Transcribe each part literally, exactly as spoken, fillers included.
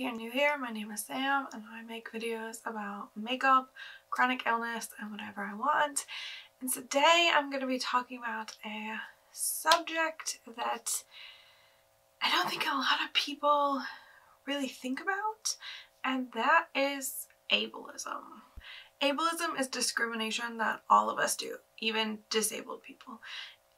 If you're new here, my name is Sam and I make videos about makeup, chronic illness, and whatever I want. And today I'm going to be talking about a subject that I don't think a lot of people really think about, and that is ableism. Ableism is discrimination that all of us do, even disabled people.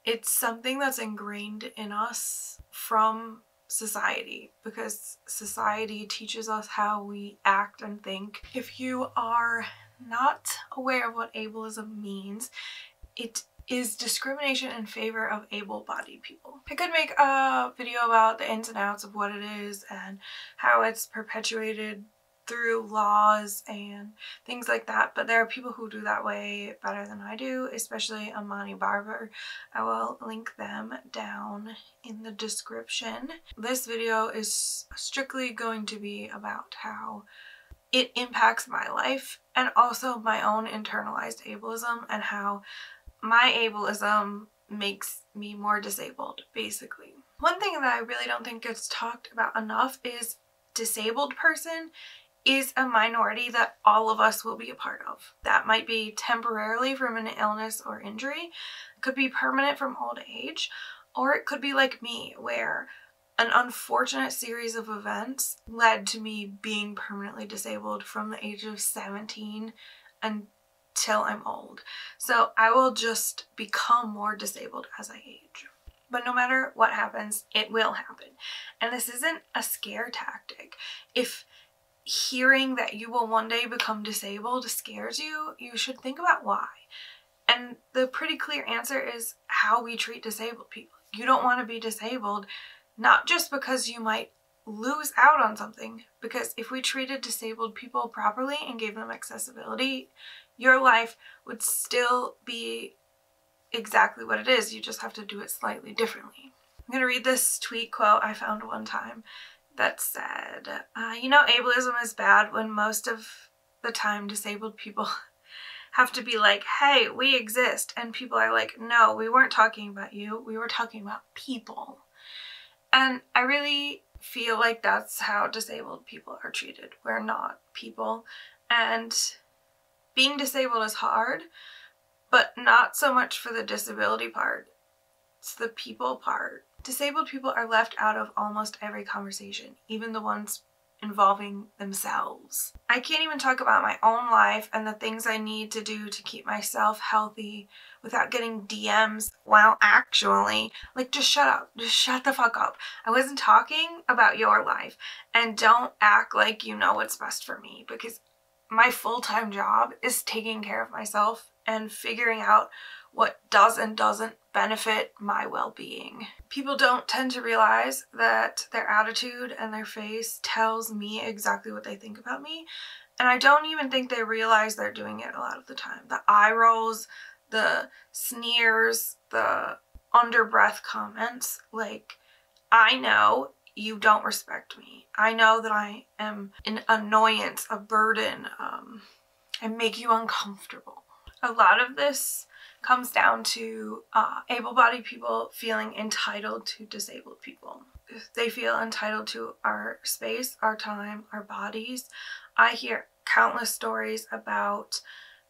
It's something that's ingrained in us from society, because society teaches us how we act and think. If you are not aware of what ableism means, it is discrimination in favor of able-bodied people. I could make a video about the ins and outs of what it is and how it's perpetuated through laws and things like that, but there are people who do that way better than I do, especially Amani Barber. I will link them down in the description. This video is strictly going to be about how it impacts my life and also my own internalized ableism and how my ableism makes me more disabled, basically. One thing that I really don't think gets talked about enough is disabled person is a minority that all of us will be a part of. That might be temporarily from an illness or injury, it could be permanent from old age, or it could be like me, where an unfortunate series of events led to me being permanently disabled from the age of seventeen until I'm old. So I will just become more disabled as I age. But no matter what happens, it will happen. And this isn't a scare tactic. If hearing that you will one day become disabled scares you, you should think about why. And the pretty clear answer is how we treat disabled people. You don't want to be disabled, not just because you might lose out on something, because if we treated disabled people properly and gave them accessibility, your life would still be exactly what it is. You just have to do it slightly differently. I'm gonna read this tweet quote I found one time that said, uh, you know, ableism is bad when most of the time disabled people have to be like, hey, we exist, and people are like, no, we weren't talking about you, we were talking about people. And I really feel like that's how disabled people are treated. We're not people, and being disabled is hard, but not so much for the disability part, it's the people part. Disabled people are left out of almost every conversation, even the ones involving themselves. I can't even talk about my own life and the things I need to do to keep myself healthy without getting D Ms. Well, actually, like, just shut up, just shut the fuck up. I wasn't talking about your life, and don't act like you know what's best for me, because my full-time job is taking care of myself and figuring out what does and doesn't benefit my well-being. People don't tend to realize that their attitude and their face tells me exactly what they think about me, and I don't even think they realize they're doing it a lot of the time. The eye rolls, the sneers, the under-breath comments, like, I know you don't respect me. I know that I am an annoyance, a burden, um, I make you uncomfortable. A lot of this comes down to uh, able-bodied people feeling entitled to disabled people. They feel entitled to our space, our time, our bodies. I hear countless stories about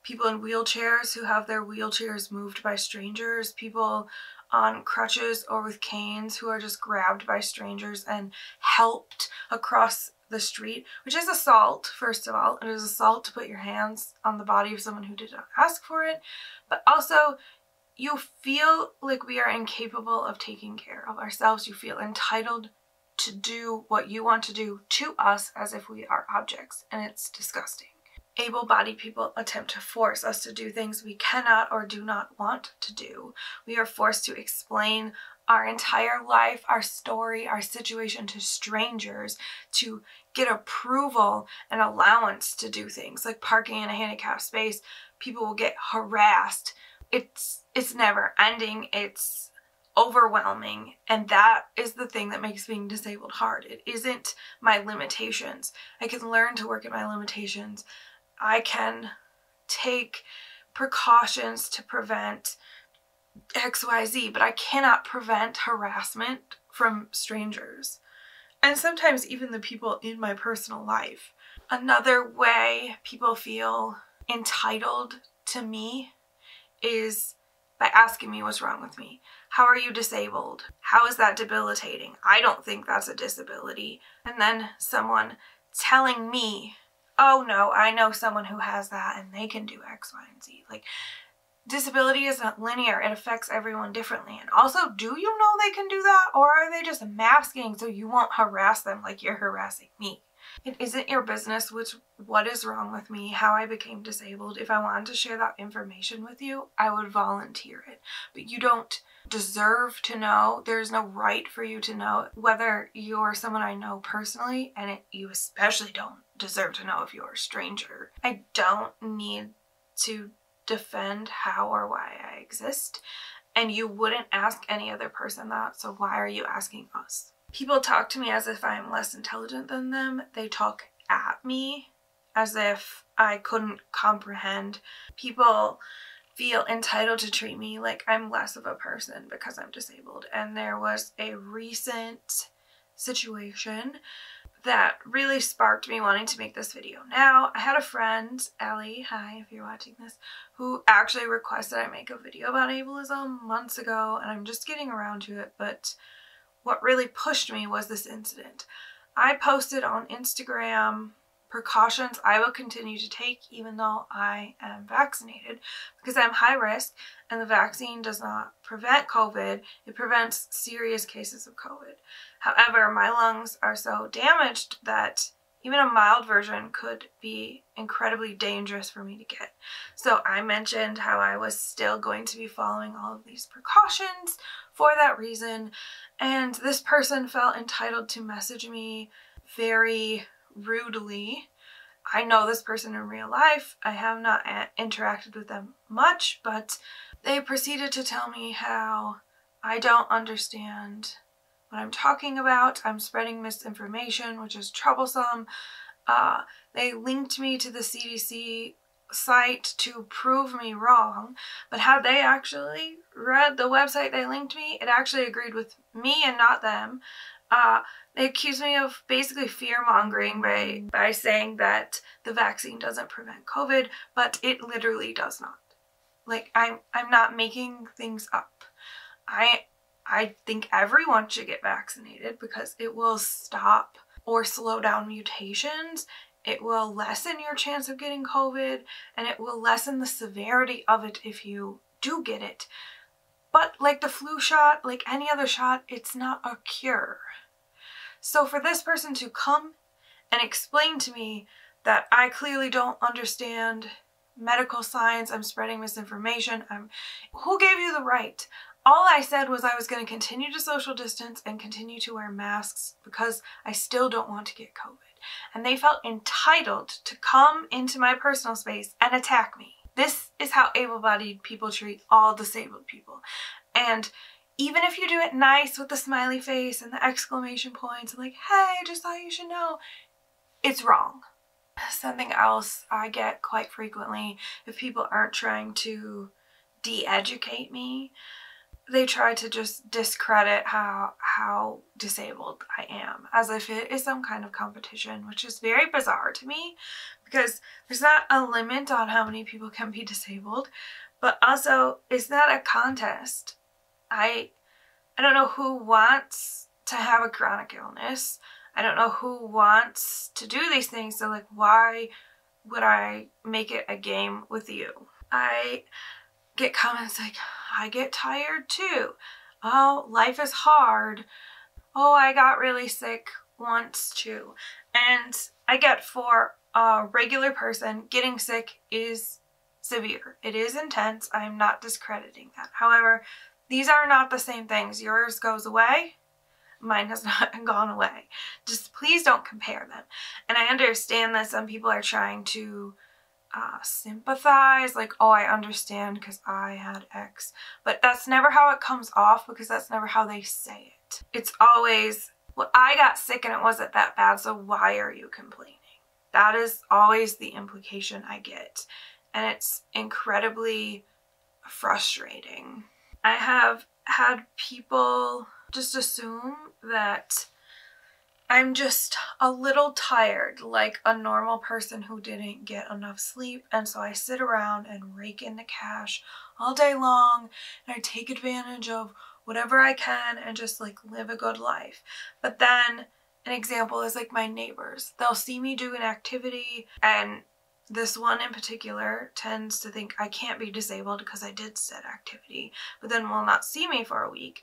people in wheelchairs who have their wheelchairs moved by strangers, people on crutches or with canes who are just grabbed by strangers and helped across the street, which is assault, first of all. It is assault to put your hands on the body of someone who did not ask for it, but also you feel like we are incapable of taking care of ourselves. You feel entitled to do what you want to do to us as if we are objects, and it's disgusting. Able-bodied people attempt to force us to do things we cannot or do not want to do. We are forced to explain our entire life, our story, our situation to strangers to get approval and allowance to do things like parking in a handicapped space. People will get harassed. It's, it's never ending. It's overwhelming, and that is the thing that makes being disabled hard. It isn't my limitations. I can learn to work at my limitations. I can take precautions to prevent X Y Z, but I cannot prevent harassment from strangers. and sometimes even the people in my personal life. Another way people feel entitled to me is by asking me what's wrong with me. How are you disabled? How is that debilitating? I don't think that's a disability. And then someone telling me, oh no, I know someone who has that and they can do X, Y, and Z. Like, disability isn't linear. It affects everyone differently. And also, do you know they can do that? Or are they just masking so you won't harass them like you're harassing me? It isn't your business which, what is wrong with me, how I became disabled. If I wanted to share that information with you, I would volunteer it. But you don't deserve to know. There's no right for you to know, whether you're someone I know personally, and it, you especially don't deserve to know if you're a stranger. I don't need to defend how or why I exist, and you wouldn't ask any other person that, so why are you asking us? People talk to me as if I'm less intelligent than them. They talk at me as if I couldn't comprehend. People feel entitled to treat me like I'm less of a person because I'm disabled. And there was a recent situation that really sparked me wanting to make this video. Now, I had a friend, Ellie, hi if you're watching this, who actually requested I make a video about ableism months ago, and I'm just getting around to it, but what really pushed me was this incident. I posted on Instagram precautions I will continue to take even though I am vaccinated, because I'm high risk and the vaccine does not prevent COVID, it prevents serious cases of COVID. However, my lungs are so damaged that even a mild version could be incredibly dangerous for me to get. So I mentioned how I was still going to be following all of these precautions for that reason, and this person felt entitled to message me very rudely. I know this person in real life. I have not interacted with them much, but they proceeded to tell me how I don't understand what I'm talking about. I'm spreading misinformation, which is troublesome. Uh, they linked me to the C D C site to prove me wrong, but had they actually read the website they linked me, it actually agreed with me and not them. Uh, they accused me of basically fear-mongering by, by saying that the vaccine doesn't prevent COVID, but it literally does not. Like, I'm, I'm not making things up. I, I think everyone should get vaccinated because it will stop or slow down mutations. It will lessen your chance of getting COVID, and it will lessen the severity of it if you do get it. But like the flu shot, like any other shot, it's not a cure. So for this person to come and explain to me that I clearly don't understand medical science, I'm spreading misinformation, I'm... who gave you the right? All I said was I was going to continue to social distance and continue to wear masks because I still don't want to get COVID. And they felt entitled to come into my personal space and attack me. This is how able-bodied people treat all disabled people. And even if you do it nice with the smiley face and the exclamation points and like, hey, just thought you should know, it's wrong. Something else I get quite frequently, if people aren't trying to de-educate me, they try to just discredit how how disabled I am, as if it is some kind of competition, which is very bizarre to me because there's not a limit on how many people can be disabled, but also it's not a contest. I, I don't know who wants to have a chronic illness. I don't know who wants to do these things, so like, why would I make it a game with you? I get comments like, I get tired too. Oh, life is hard. Oh, I got really sick once too. And I get, for a regular person, getting sick is severe. It is intense. I'm not discrediting that. However, these are not the same things. Yours goes away. Mine has not gone away. Just please don't compare them. And I understand that some people are trying to Uh, sympathize, like, oh, I understand because I had X, but that's never how it comes off, because that's never how they say it. It's always, well, I got sick and it wasn't that bad, so why are you complaining? That is always the implication I get, and it's incredibly frustrating. I have had people just assume that I'm just a little tired, like a normal person who didn't get enough sleep, and so I sit around and rake in the cash all day long, and I take advantage of whatever I can and just like live a good life. But then an example is like my neighbors. They'll see me do an activity, and this one in particular tends to think I can't be disabled because I did said activity, but then will not see me for a week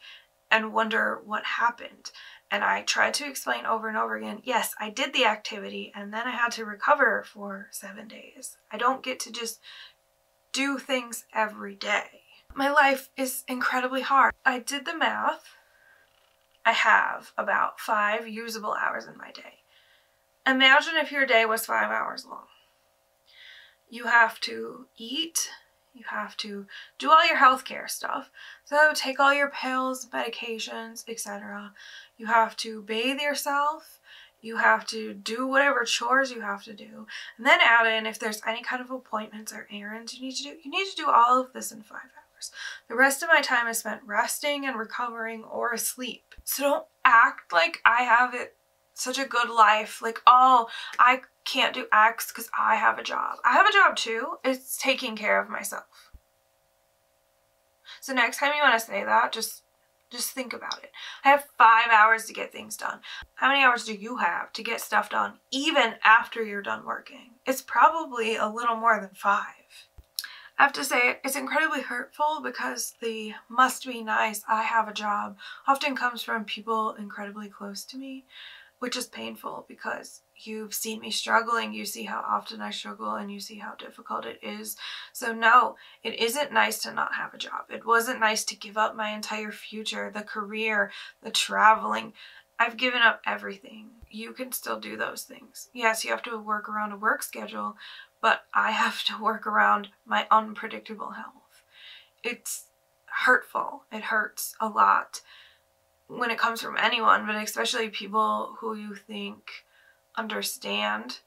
and wonder what happened. And I tried to explain over and over again, yes, I did the activity and then I had to recover for seven days. I don't get to just do things every day. My life is incredibly hard. I did the math. I have about five usable hours in my day. Imagine if your day was five hours long. You have to eat. You have to do all your healthcare stuff. So take all your pills, medications, et cetera. You have to bathe yourself. You have to do whatever chores you have to do. And then add in if there's any kind of appointments or errands you need to do. You need to do all of this in five hours. The rest of my time is spent resting and recovering or asleep. So don't act like I have it such a good life. Like, oh, I can't do X because I have a job. I have a job too. It's taking care of myself. So next time you want to say that, just just think about it. I have five hours to get things done. How many hours do you have to get stuff done even after you're done working? It's probably a little more than five. I have to say, it's incredibly hurtful because the must be nice, I have a job, often comes from people incredibly close to me, which is painful because you've seen me struggling, you see how often I struggle, and you see how difficult it is. So no, it isn't nice to not have a job. It wasn't nice to give up my entire future, the career, the traveling. I've given up everything. You can still do those things. Yes, you have to work around a work schedule, but I have to work around my unpredictable health. It's hurtful. It hurts a lot when it comes from anyone, but especially people who you think understand.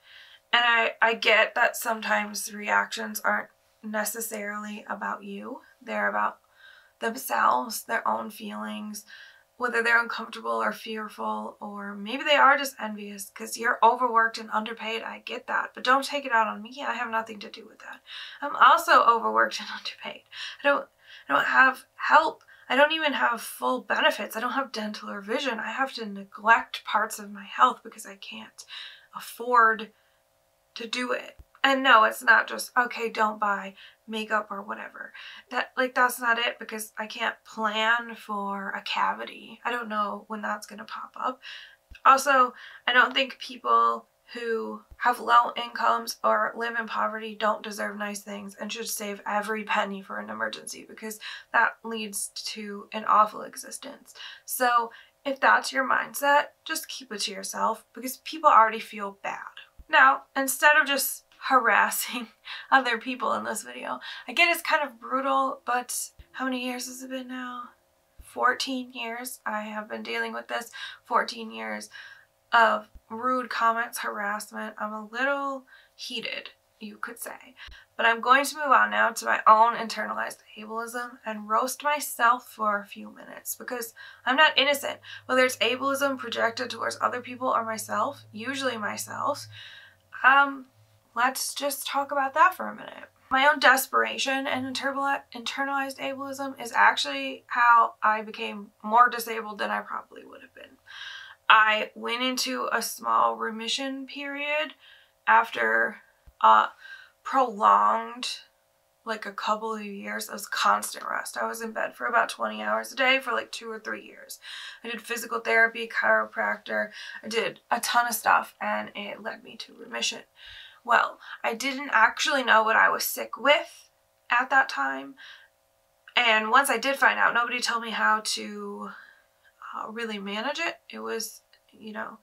And I, I get that sometimes reactions aren't necessarily about you. They're about themselves, their own feelings, whether they're uncomfortable or fearful, or maybe they are just envious because you're overworked and underpaid. I get that, but don't take it out on me. I have nothing to do with that. I'm also overworked and underpaid. I don't, I don't have help. I don't even have full benefits. I don't have dental or vision. I have to neglect parts of my health because I can't afford to do it. And no, it's not just, okay, don't buy makeup or whatever. That, like, that's not it because I can't plan for a cavity. I don't know when that's going to pop up. Also, I don't think people who have low incomes or live in poverty don't deserve nice things and should save every penny for an emergency because that leads to an awful existence. So if that's your mindset, just keep it to yourself because people already feel bad. Now, instead of just harassing other people in this video, I get it's kind of brutal, but how many years has it been now? fourteen years. I have been dealing with this fourteen years of rude comments, harassment. I'm a little heated, you could say. But I'm going to move on now to my own internalized ableism and roast myself for a few minutes because I'm not innocent. Whether it's ableism projected towards other people or myself, usually myself, um, let's just talk about that for a minute. My own desperation and internalized ableism is actually how I became more disabled than I probably would have been. I went into a small remission period after uh, prolonged, like a couple of years of constant rest. I was in bed for about twenty hours a day for like two or three years. I did physical therapy, chiropractor, I did a ton of stuff, and it led me to remission. Well, I didn't actually know what I was sick with at that time. And once I did find out, nobody told me how to Uh, really manage it. It was, you know,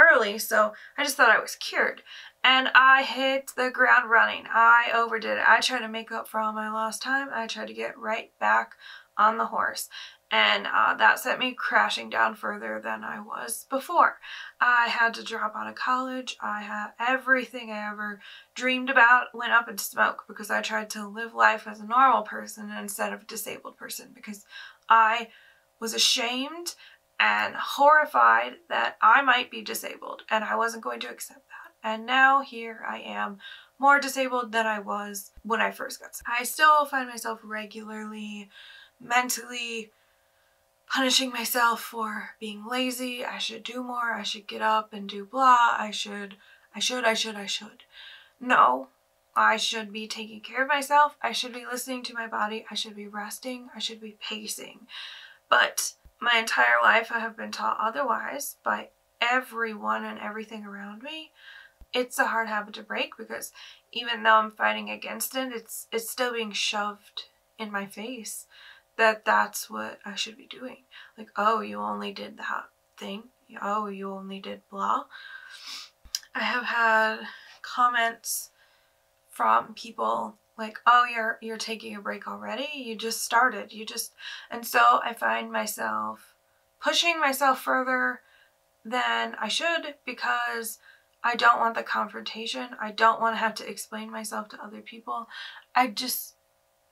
early, so I just thought I was cured. And I hit the ground running. I overdid it. I tried to make up for all my lost time. I tried to get right back on the horse. And uh, that sent me crashing down further than I was before. I had to drop out of college. I had everything I ever dreamed about went up in smoke because I tried to live life as a normal person instead of a disabled person because I was ashamed and horrified that I might be disabled, and I wasn't going to accept that. And now here I am, more disabled than I was when I first got sick. I still find myself regularly mentally punishing myself for being lazy. I should do more. I should get up and do blah. I should, I should, I should, I should. No, I should be taking care of myself. I should be listening to my body. I should be resting. I should be pacing. But my entire life I have been taught otherwise by everyone and everything around me. It's a hard habit to break, because even though I'm fighting against it, it's it's still being shoved in my face that that's what I should be doing. Like, oh, you only did that thing. Oh, you only did blah. I have had comments from people like, oh, you're you're taking a break already? You just started. You just... And so I find myself pushing myself further than I should, because I don't want the confrontation. I don't want to have to explain myself to other people. I just,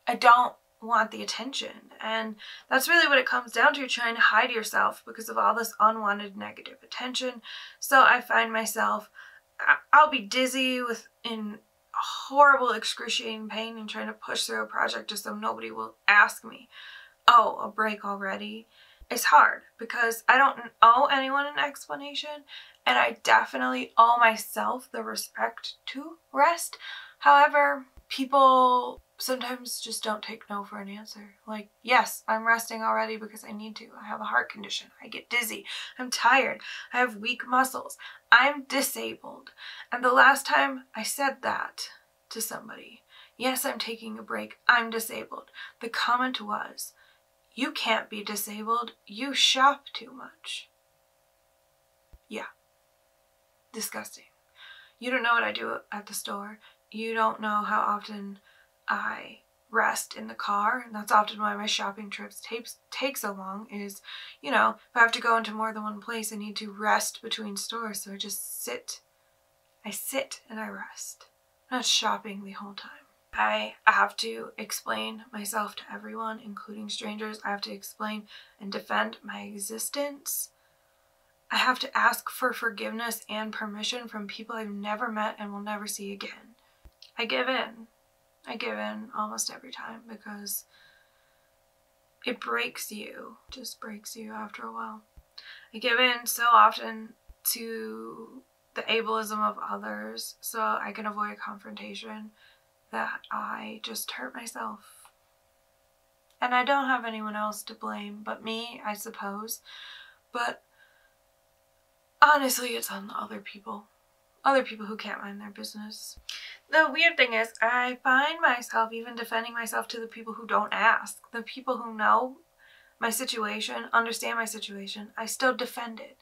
I don't want the attention. And that's really what it comes down to, trying to hide yourself because of all this unwanted negative attention. So I find myself, I'll be dizzy with in horrible excruciating pain and trying to push through a project just so nobody will ask me, oh, a break already? It's hard because I don't owe anyone an explanation, and I definitely owe myself the respect to rest. However, people sometimes just don't take no for an answer. Like, yes, I'm resting already because I need to. I have a heart condition. I get dizzy. I'm tired. I have weak muscles. I'm disabled. And the last time I said that to somebody, yes, I'm taking a break, I'm disabled, the comment was, you can't be disabled. You shop too much. Yeah. Disgusting. You don't know what I do at the store. You don't know how often I rest in the car, and that's often why my shopping trips tapes, take so long is, you know, if I have to go into more than one place, I need to rest between stores, so I just sit. I sit and I rest. I'm not shopping the whole time. I have to explain myself to everyone, including strangers. I have to explain and defend my existence. I have to ask for forgiveness and permission from people I've never met and will never see again. I give in. I give in almost every time because it breaks you. It just breaks you after a while. I give in so often to the ableism of others so I can avoid confrontation that I just hurt myself. And I don't have anyone else to blame but me, I suppose. But honestly, it's on the other people. Other people who can't mind their business. The weird thing is, I find myself even defending myself to the people who don't ask. The people who know my situation, understand my situation, I still defend it.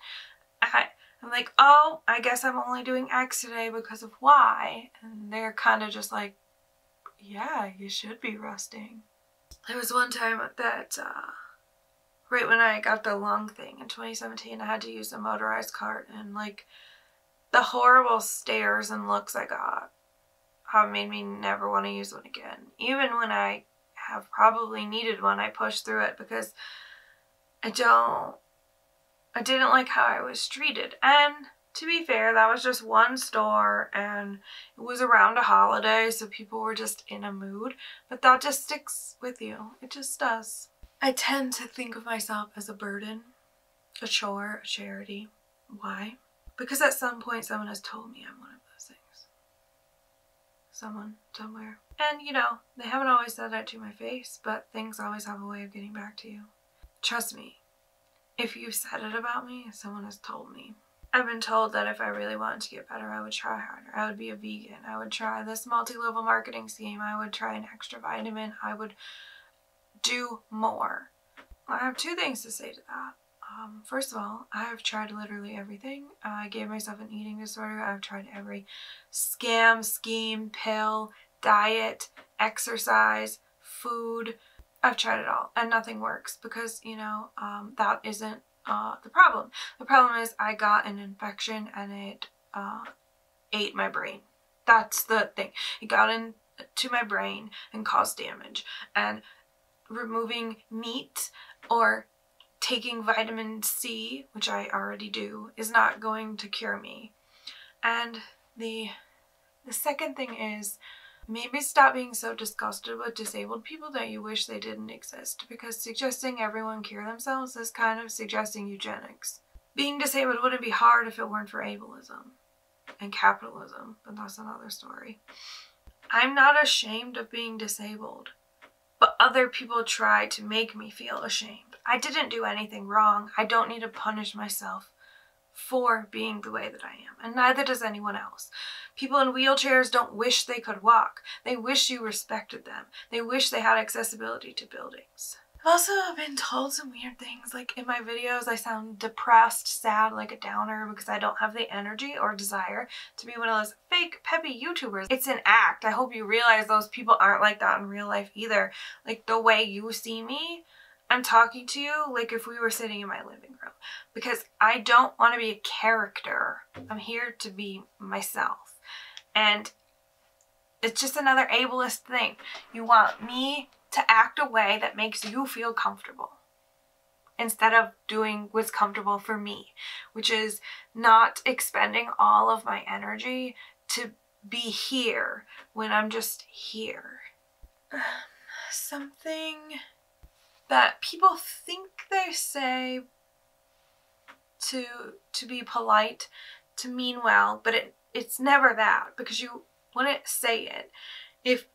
I, I'm like, oh, I guess I'm only doing X today because of Y. And they're kind of just like, yeah, you should be resting. There was one time that uh, right when I got the lung thing in twenty seventeen, I had to use a motorized cart, and like the horrible stares and looks I got have made me never want to use one again. Even when I have probably needed one, I pushed through it because I don't, I didn't like how I was treated. And to be fair, that was just one store, and it was around a holiday, so people were just in a mood. But that just sticks with you. It just does. I tend to think of myself as a burden, a chore, a charity. Why? Because at some point someone has told me I'm one of those things. Someone, somewhere. And, you know, they haven't always said that to my face, but things always have a way of getting back to you. Trust me, if you've said it about me, someone has told me. I've been told that if I really wanted to get better, I would try harder. I would be a vegan. I would try this multi-level marketing scheme. I would try an extra vitamin. I would do more. I have two things to say to that. Um, first of all, I have tried literally everything. Uh, I gave myself an eating disorder. I've tried every scam, scheme, pill, diet, exercise, food. I've tried it all, and nothing works because, you know, um, that isn't Uh, the problem. The problem is I got an infection and it uh, ate my brain. That's the thing. It got into my brain and caused damage. And removing meat or taking vitamin C, which I already do, is not going to cure me. And the the second thing is, maybe stop being so disgusted with disabled people that you wish they didn't exist, because suggesting everyone cure themselves is kind of suggesting eugenics. Being disabled wouldn't be hard if it weren't for ableism and capitalism, but that's another story. I'm not ashamed of being disabled, but other people try to make me feel ashamed. I didn't do anything wrong. I don't need to punish myself for being the way that I am, and neither does anyone else. People in wheelchairs don't wish they could walk. They wish you respected them. They wish they had accessibility to buildings. I've also been told some weird things, like in my videos I sound depressed, sad, like a downer, because I don't have the energy or desire to be one of those fake peppy YouTubers. It's an act. I hope you realize those people aren't like that in real life either. Like, the way you see me, I'm talking to you like if we were sitting in my living room, because I don't want to be a character. I'm here to be myself. And it's just another ableist thing. You want me to act a way that makes you feel comfortable instead of doing what's comfortable for me, which is not expending all of my energy to be here when I'm just here. Um, something that people think they say to to be polite, to mean well, but it it's never that, because you wouldn't say it if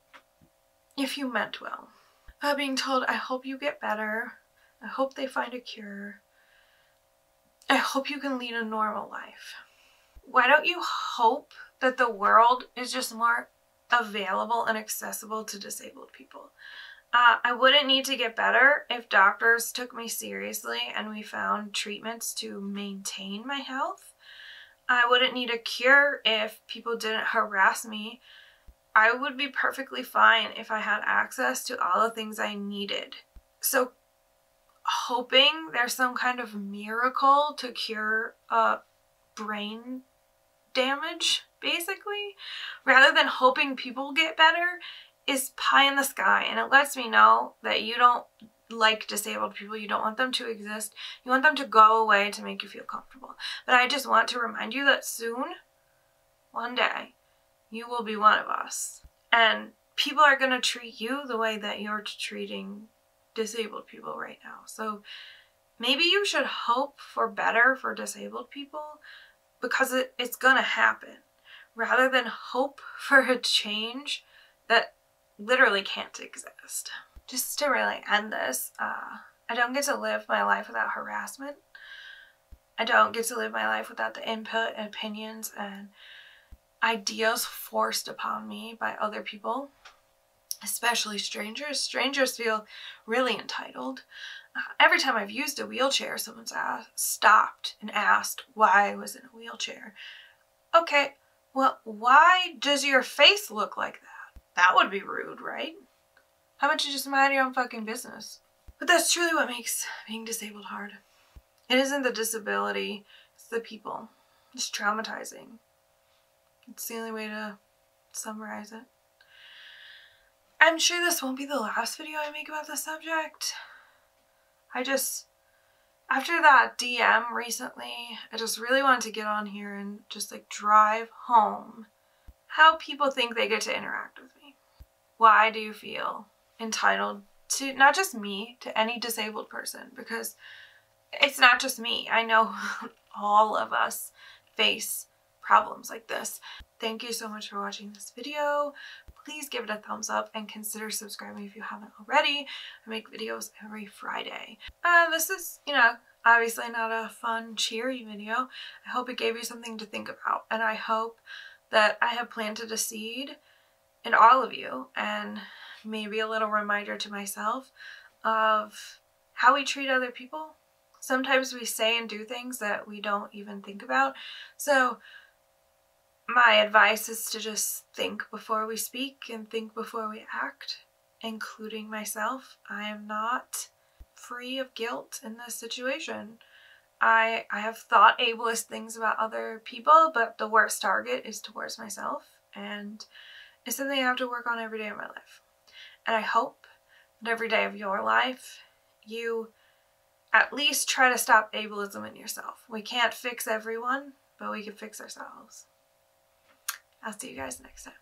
if you meant well. Uh, being told, I hope you get better, I hope they find a cure, I hope you can lead a normal life. Why don't you hope that the world is just more available and accessible to disabled people? Uh, I wouldn't need to get better if doctors took me seriously and we found treatments to maintain my health. I wouldn't need a cure if people didn't harass me. I would be perfectly fine if I had access to all the things I needed. So hoping there's some kind of miracle to cure uh, brain damage, basically, rather than hoping people get better, is pie in the sky, and it lets me know that you don't like disabled people, you don't want them to exist, you want them to go away to make you feel comfortable. But I just want to remind you that soon, one day, you will be one of us, and people are going to treat you the way that you're treating disabled people right now. So maybe you should hope for better for disabled people, because it, it's going to happen, rather than hope for a change that literally can't exist. Just to really end this, uh, I don't get to live my life without harassment. I don't get to live my life without the input and opinions and ideas forced upon me by other people, especially strangers. Strangers feel really entitled. Uh, every time I've used a wheelchair, someone's asked, stopped and asked why I was in a wheelchair. Okay, well, why does your face look like that? That would be rude, right? How about you just mind your own fucking business? But that's truly what makes being disabled hard. It isn't the disability, it's the people. It's traumatizing. It's the only way to summarize it. I'm sure this won't be the last video I make about this subject. I just, after that D M recently, I just really wanted to get on here and just like drive home how people think they get to interact with me. Why do you feel entitled to, not just me, to any disabled person? Because it's not just me. I know all of us face problems like this. Thank you so much for watching this video. Please give it a thumbs up and consider subscribing if you haven't already. I make videos every Friday. Uh, this is, you know, obviously not a fun, cheery video. I hope it gave you something to think about, and I hope that I have planted a seed in all of you, and maybe a little reminder to myself of how we treat other people. Sometimes we say and do things that we don't even think about. So my advice is to just think before we speak and think before we act, including myself. I am not free of guilt in this situation. I, I have thought ableist things about other people, but the worst target is towards myself, and it's something I have to work on every day of my life. And I hope that every day of your life, you at least try to stop ableism in yourself. We can't fix everyone, but we can fix ourselves. I'll see you guys next time.